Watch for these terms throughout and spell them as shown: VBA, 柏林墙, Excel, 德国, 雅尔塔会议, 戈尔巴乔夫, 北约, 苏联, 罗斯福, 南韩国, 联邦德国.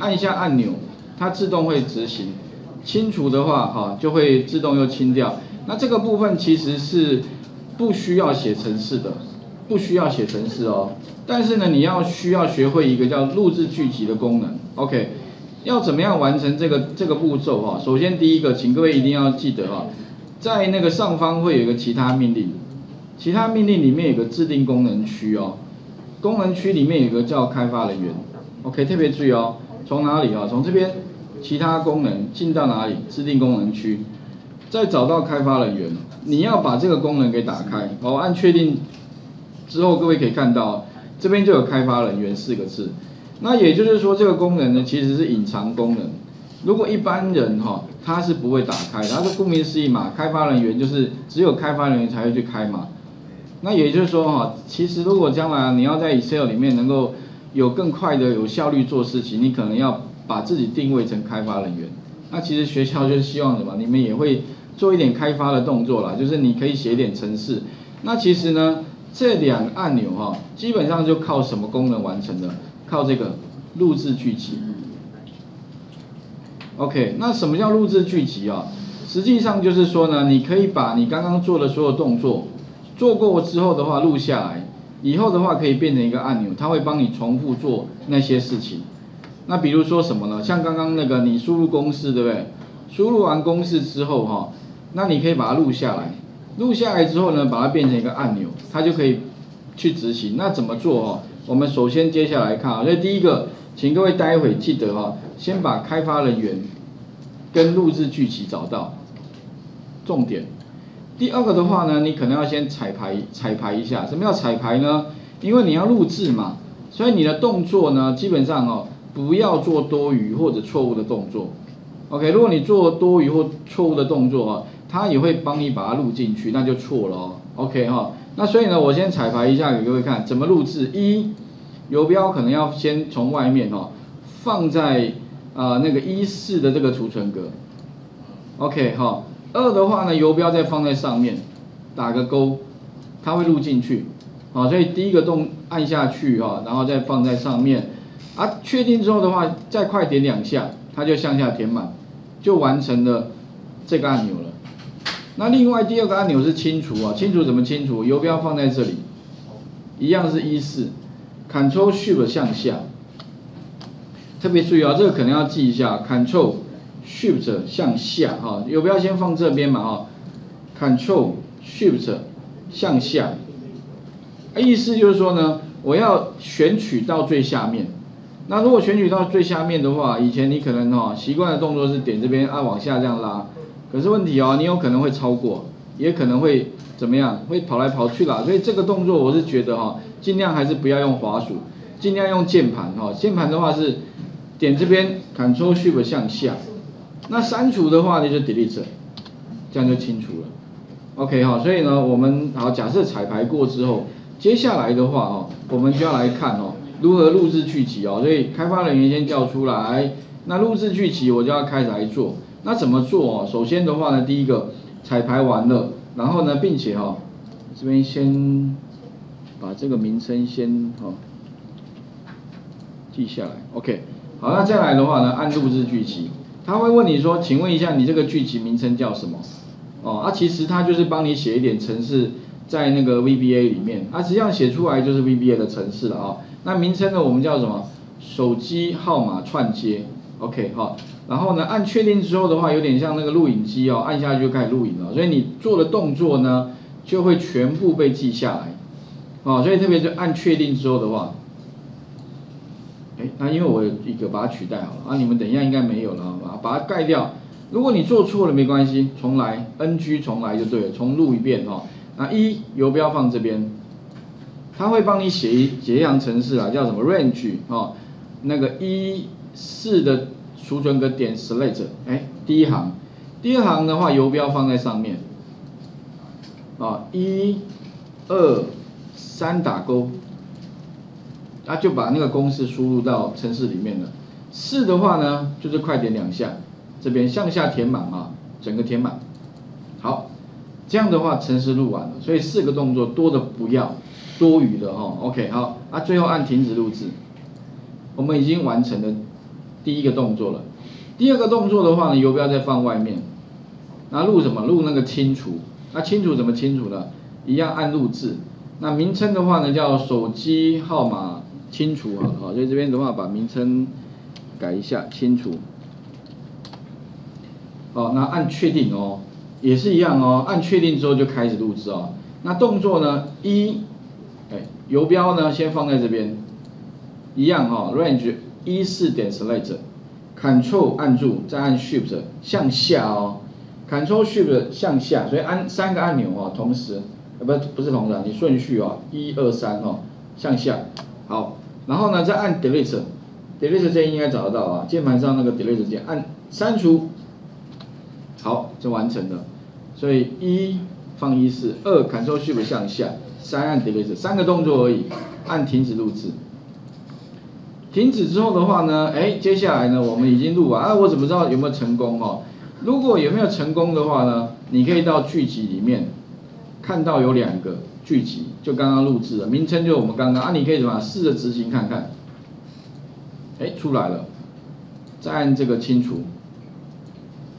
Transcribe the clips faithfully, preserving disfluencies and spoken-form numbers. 按一下按钮，它自动会执行。清除的话，哈，就会自动又清掉。那这个部分其实是不需要写程式的，不需要写程式哦。但是呢，你要需要学会一个叫录制聚集的功能。OK， 要怎么样完成这个这个步骤哈？首先第一个，请各位一定要记得啊，在那个上方会有一个其他命令，其他命令里面有个制定功能区哦，功能区里面有个叫开发人员。OK， 特别注意哦，从哪里啊？从这边。 其他功能进到哪里？制定功能区，再找到开发人员。你要把这个功能给打开。哦，按确定之后，各位可以看到，这边就有开发人员四个字。那也就是说，这个功能呢，其实是隐藏功能。如果一般人哈、哦，他是不会打开，然后顾名思义嘛，开发人员就是只有开发人员才会去开嘛。那也就是说哈、哦，其实如果将来你要在 Excel 里面能够有更快的、有效率做事情，你可能要。 把自己定位成开发人员，那其实学校就是希望什么？你们也会做一点开发的动作啦，就是你可以写点程式。那其实呢，这两个按钮哈、哦，基本上就靠什么功能完成的？靠这个录制聚集。OK， 那什么叫录制聚集啊？实际上就是说呢，你可以把你刚刚做的所有动作，做过之后的话录下来，以后的话可以变成一个按钮，它会帮你重复做那些事情。 那比如说什么呢？像刚刚那个你输入公式，对不对？输入完公式之后哈，那你可以把它录下来，录下来之后呢，把它变成一个按钮，它就可以去执行。那怎么做哦？我们首先接下来看啊，所以第一个，请各位待会记得哈，先把开发人员跟录制聚集找到，重点。第二个的话呢，你可能要先彩排彩排一下。什么叫彩排呢？因为你要录制嘛，所以你的动作呢，基本上哦。 不要做多余或者错误的动作 ，OK？ 如果你做多余或错误的动作啊，它也会帮你把它录进去，那就错了哦 ，OK 哈。那所以呢，我先彩排一下给各位看怎么录制。一，游标可能要先从外面哦放在啊、呃、那个一四的这个储存格 ，OK 哈。二的话呢，游标再放在上面，打个勾，它会录进去。好，所以第一个动按下去哈，然后再放在上面。 啊，确定之后的话，再快点两下，它就向下填满，就完成了这个按钮了。那另外第二个按钮是清除啊，清除怎么清除？游标放在这里，一样是一四 Ctrl Shift 向下。特别注意啊，这个可能要记一下 ，Ctrl Shift 向下哈，游标先放这边嘛哈 ，Ctrl Shift 向下。意思就是说呢，我要选取到最下面。 那如果选取到最下面的话，以前你可能哦习惯的动作是点这边按往下这样拉，可是问题哦，你有可能会超过，也可能会怎么样，会跑来跑去啦。所以这个动作我是觉得哈、哦，尽量还是不要用滑鼠，尽量用键盘哈、哦。键盘的话是点这边 Ctrl Shift 向下，那删除的话呢就 Delete， 这样就清除了。OK 哈、哦，所以呢我们好假设彩排过之后，接下来的话哦，我们就要来看哦。 如何录制聚集哦？所以开发人员先叫出来，那录制聚集我就要开始来做。那怎么做哦？首先的话呢，第一个彩排完了，然后呢，并且哦，这边先把这个名称先哦记下来。OK， 好，那再来的话呢，按录制聚集，他会问你说，请问一下你这个聚集名称叫什么？哦，啊，其实他就是帮你写一点程式在那个 V B A 里面，啊，实际上写出来就是 V B A 的程式了啊、哦。 那名称呢？我们叫什么？手机号码串接 ，OK 哈。然后呢，按确定之后的话，有点像那个录影机哦，按下去就开始录影了。所以你做的动作呢，就会全部被记下来，哦。所以特别就按确定之后的话，哎，那因为我有一个把它取代好了啊，你们等一下应该没有了，把它盖掉。如果你做错了没关系，重来 ，N G 重来就对了，重录一遍哦。那一游标放这边。 他会帮你写一写一行程式啊，叫什么 range 哦，那个一四的储存格点 select， 哎，第一行，第二行的话游标放在上面，啊、哦，一、二、三打勾，啊就把那个公式输入到程式里面了。四的话呢，就是快点两下，这边向下填满啊，整个填满。好，这样的话程式录完了，所以四个动作多的不要。 多余的哈、哦、，OK 好，啊，最后按停止录制，我们已经完成了第一个动作了。第二个动作的话呢，游标再放外面，那录什么？录那个清除。那清除怎么清除呢？一样按录制。那名称的话呢，叫手机号码清除啊，好，所以这边的话把名称改一下，清除。哦，那按确定哦，也是一样哦，按确定之后就开始录制哦。那动作呢，一，哎，游标呢先放在这边，一样哦 ，range 一四点 select，control 按住，再按 shift 向下哦 ，control shift 向下，所以按三个按钮哦，同时，呃不不是同时，你顺序哦，一二三哦，向下，好，然后呢再按 delete，delete 键应该找得到啊，键盘上那个 delete 键，按删除。 好，就完成了。所以一放一四，二 Ctrl Shift 向下，三按 Delete， 三个动作而已。按停止录制。停止之后的话呢，哎，接下来呢，我们已经录完啊，我怎么知道有没有成功哦？如果有没有成功的话呢，你可以到剧集里面看到有两个剧集，就刚刚录制的，名称就是我们刚刚啊，你可以怎么试着执行看看？哎，出来了，再按这个清除。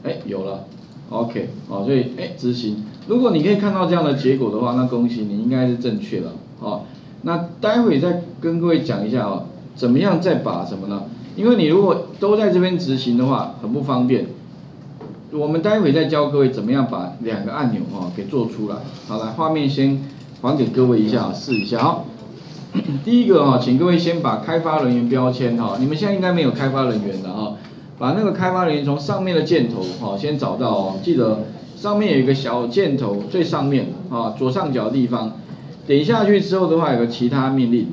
哎，有了 ，OK， 哦，所以哎，执行。如果你可以看到这样的结果的话，那恭喜你，应该是正确了，哦。那待会再跟各位讲一下哦，怎么样再把什么呢？因为你如果都在这边执行的话，很不方便。我们待会再教各位怎么样把两个按钮哦给做出来。好，来，画面先还给各位一下，试一下哦。第一个哦，请各位先把开发人员标签哈、哦，你们现在应该没有开发人员了哈、哦。 把那个开发人员从上面的箭头，好，先找到哦。记得上面有一个小箭头，最上面啊，左上角的地方。点下去之后的话，有个其他命令，